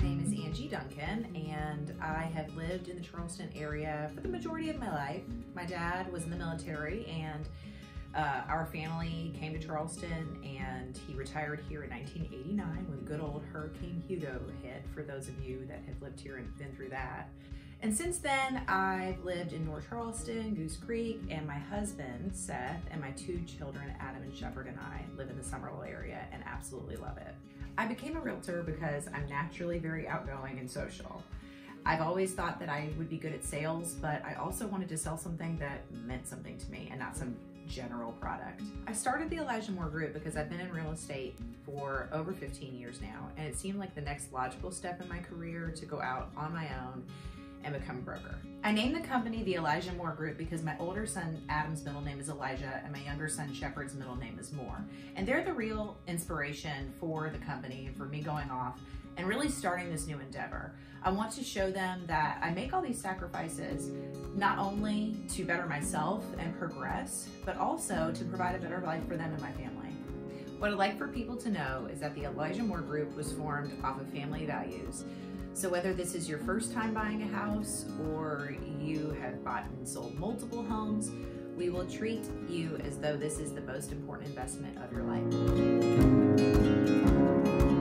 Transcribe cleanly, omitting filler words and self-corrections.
My name is Angie Duncan, and I have lived in the Charleston area for the majority of my life. My dad was in the military, and our family came to Charleston, and he retired here in 1989 when good old Hurricane Hugo hit, for those of you that have lived here and been through that. And since then, I've lived in North Charleston, Goose Creek, and my husband, Seth, and my two children, Adam and Shepard, and I live in the Summerville area and absolutely love it. I became a realtor because I'm naturally very outgoing and social. I've always thought that I would be good at sales, but I also wanted to sell something that meant something to me and not some general product. I started the Elijah Moore Group because I've been in real estate for over 15 years now, and it seemed like the next logical step in my career to go out on my own and become a broker. I named the company the Elijah Moore Group because my older son Adam's middle name is Elijah and my younger son Shepard's middle name is Moore. And they're the real inspiration for the company and for me going off and really starting this new endeavor. I want to show them that I make all these sacrifices not only to better myself and progress, but also to provide a better life for them and my family. What I'd like for people to know is that the Elijah Moore Group was formed off of family values. So whether this is your first time buying a house or you have bought and sold multiple homes, we will treat you as though this is the most important investment of your life.